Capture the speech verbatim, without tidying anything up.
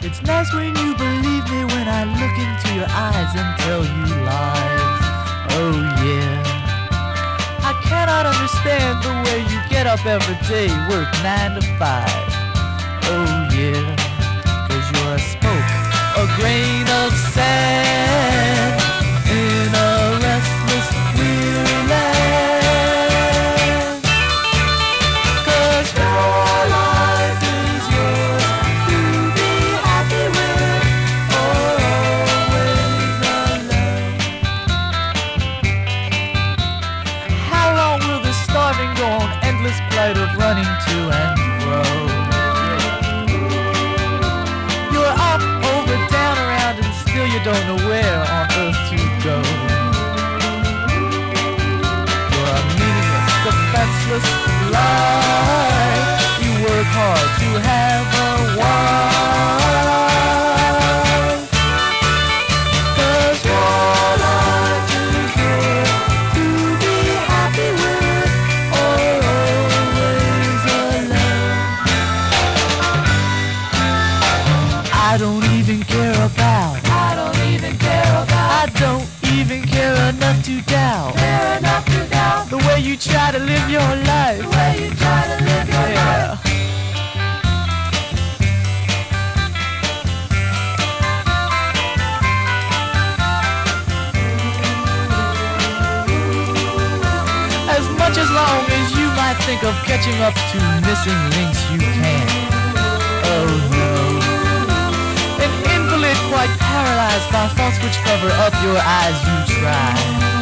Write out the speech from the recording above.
It's nice when you believe me when I look into your eyes and tell you lies. Oh yeah. I cannot understand the way you get up every day, work nine to five. Oh yeah. 'Cause you're a spoke, a grain of sand in a restless, weary land. 'Cause your life is yours to be happy with, or always alone. How long will this starving go on, endless plight of running to and fro? You don't know where on earth to go. You're a meaningless, defenseless lie. You work hard to have a wife. 'Cause your life is yours to be happy with, or always alone. I don't even care about. I don't even care enough to doubt. Care enough to doubt the way you try to live your life. The way you try to live your yeah. life. As much as long as you might think of catching up to missing links, you can. Oh no. An invalid quite paralyzed by thoughts which cover up your eyes, you try.